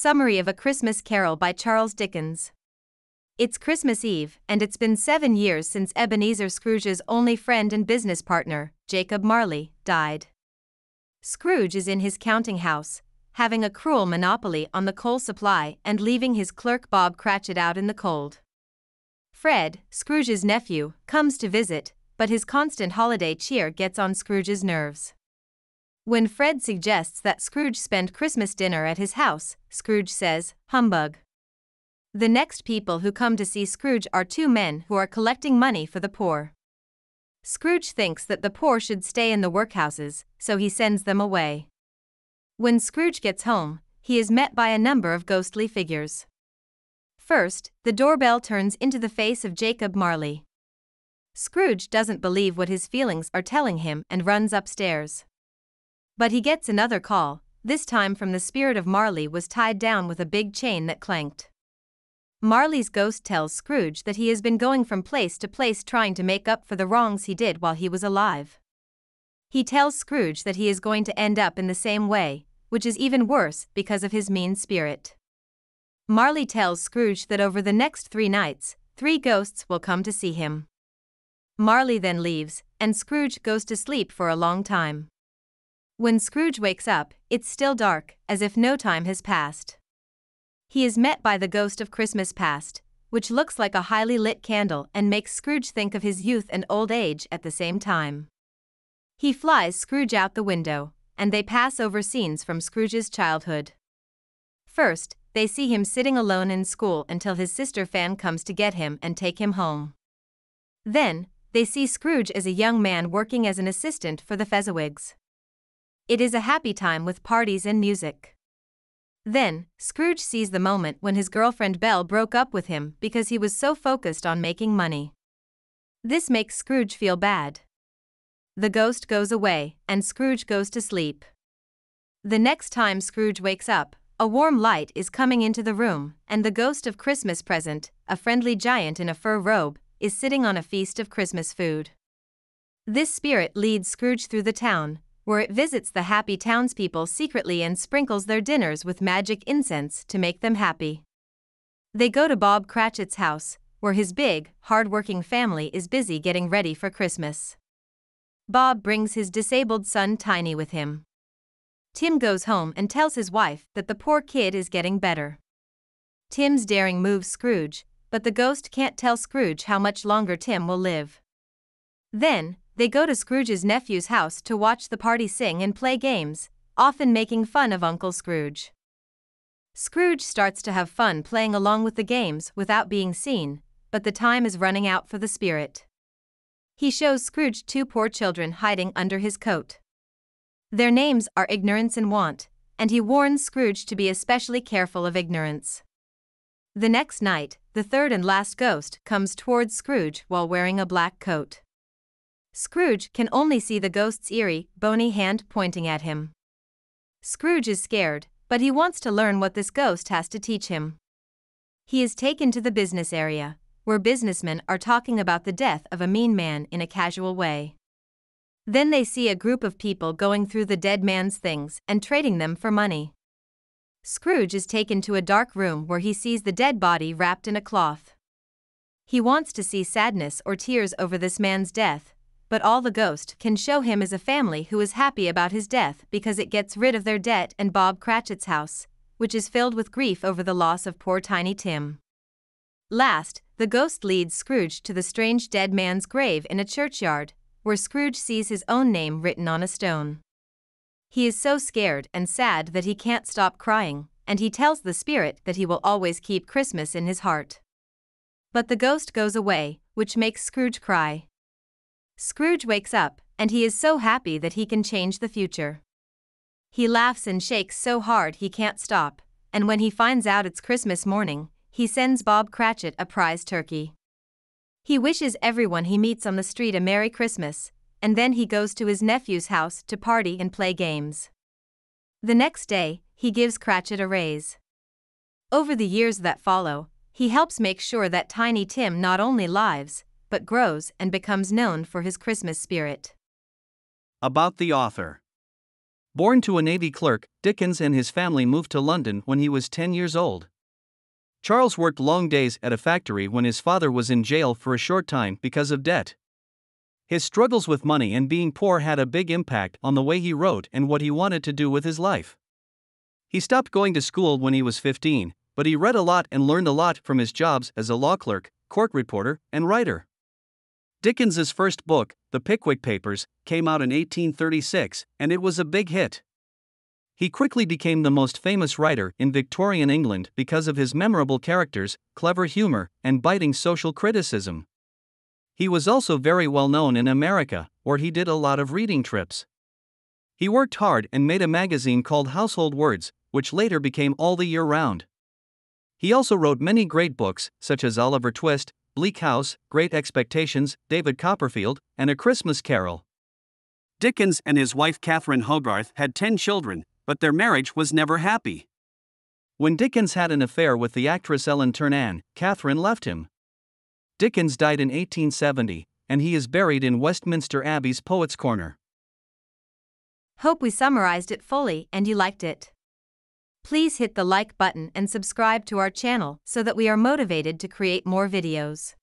Summary of A Christmas Carol by Charles Dickens. It's Christmas Eve, and it's been 7 years since Ebenezer Scrooge's only friend and business partner, Jacob Marley, died. Scrooge is in his counting house, having a cruel monopoly on the coal supply and leaving his clerk Bob Cratchit out in the cold. Fred, Scrooge's nephew, comes to visit, but his constant holiday cheer gets on Scrooge's nerves. When Fred suggests that Scrooge spend Christmas dinner at his house, Scrooge says, "Humbug." The next people who come to see Scrooge are two men who are collecting money for the poor. Scrooge thinks that the poor should stay in the workhouses, so he sends them away. When Scrooge gets home, he is met by a number of ghostly figures. First, the doorbell turns into the face of Jacob Marley. Scrooge doesn't believe what his feelings are telling him and runs upstairs. But he gets another call, this time from the spirit of Marley was tied down with a big chain that clanked. Marley's ghost tells Scrooge that he has been going from place to place trying to make up for the wrongs he did while he was alive. He tells Scrooge that he is going to end up in the same way, which is even worse because of his mean spirit. Marley tells Scrooge that over the next 3 nights, 3 ghosts will come to see him. Marley then leaves, and Scrooge goes to sleep for a long time. When Scrooge wakes up, it's still dark, as if no time has passed. He is met by the ghost of Christmas past, which looks like a highly lit candle and makes Scrooge think of his youth and old age at the same time. He flies Scrooge out the window, and they pass over scenes from Scrooge's childhood. First, they see him sitting alone in school until his sister Fan comes to get him and take him home. Then, they see Scrooge as a young man working as an assistant for the Fezziwigs. It is a happy time with parties and music. Then, Scrooge sees the moment when his girlfriend Belle broke up with him because he was so focused on making money. This makes Scrooge feel bad. The ghost goes away, and Scrooge goes to sleep. The next time Scrooge wakes up, a warm light is coming into the room, and the ghost of Christmas present, a friendly giant in a fur robe, is sitting on a feast of Christmas food. This spirit leads Scrooge through the town, where it visits the happy townspeople secretly and sprinkles their dinners with magic incense to make them happy. They go to Bob Cratchit's house, where his big, hard-working family is busy getting ready for Christmas. Bob brings his disabled son Tiny with him. Tim goes home and tells his wife that the poor kid is getting better. Tim's daring moves Scrooge, but the ghost can't tell Scrooge how much longer Tim will live. Then, they go to Scrooge's nephew's house to watch the party sing and play games, often making fun of Uncle Scrooge. Scrooge starts to have fun playing along with the games without being seen, but the time is running out for the spirit. He shows Scrooge 2 poor children hiding under his coat. Their names are Ignorance and Want, and he warns Scrooge to be especially careful of Ignorance. The next night, the third and last ghost comes towards Scrooge while wearing a black coat. Scrooge can only see the ghost's eerie, bony hand pointing at him. Scrooge is scared, but he wants to learn what this ghost has to teach him. He is taken to the business area, where businessmen are talking about the death of a mean man in a casual way. Then they see a group of people going through the dead man's things and trading them for money. Scrooge is taken to a dark room where he sees the dead body wrapped in a cloth. He wants to see sadness or tears over this man's death, but all the ghost can show him is a family who is happy about his death because it gets rid of their debt, and Bob Cratchit's house, which is filled with grief over the loss of poor Tiny Tim. Last, the ghost leads Scrooge to the strange dead man's grave in a churchyard, where Scrooge sees his own name written on a stone. He is so scared and sad that he can't stop crying, and he tells the spirit that he will always keep Christmas in his heart. But the ghost goes away, which makes Scrooge cry. Scrooge wakes up, and he is so happy that he can change the future. He laughs and shakes so hard he can't stop, and when he finds out it's Christmas morning, he sends Bob Cratchit a prize turkey. He wishes everyone he meets on the street a Merry Christmas, and then he goes to his nephew's house to party and play games. The next day, he gives Cratchit a raise. Over the years that follow, he helps make sure that Tiny Tim not only lives, but grows and becomes known for his Christmas spirit. About the author. Born to a Navy clerk, Dickens and his family moved to London when he was 10 years old. Charles worked long days at a factory when his father was in jail for a short time because of debt. His struggles with money and being poor had a big impact on the way he wrote and what he wanted to do with his life. He stopped going to school when he was 15, but he read a lot and learned a lot from his jobs as a law clerk, court reporter, and writer. Dickens's first book, The Pickwick Papers, came out in 1836, and it was a big hit. He quickly became the most famous writer in Victorian England because of his memorable characters, clever humor, and biting social criticism. He was also very well known in America, where he did a lot of reading trips. He worked hard and made a magazine called Household Words, which later became All the Year Round. He also wrote many great books, such as Oliver Twist, Bleak House, Great Expectations, David Copperfield, and A Christmas Carol. Dickens and his wife Catherine Hogarth had 10 children, but their marriage was never happy. When Dickens had an affair with the actress Ellen Ternan, Catherine left him. Dickens died in 1870, and he is buried in Westminster Abbey's Poets' Corner. Hope we summarized it fully and you liked it. Please hit the like button and subscribe to our channel so that we are motivated to create more videos.